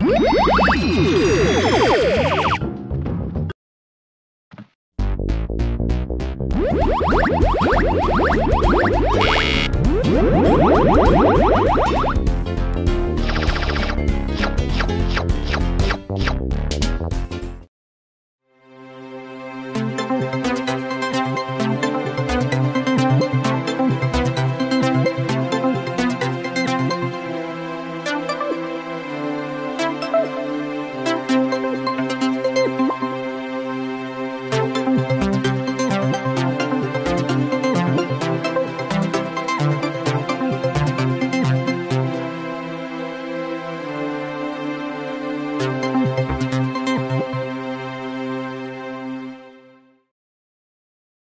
Woo!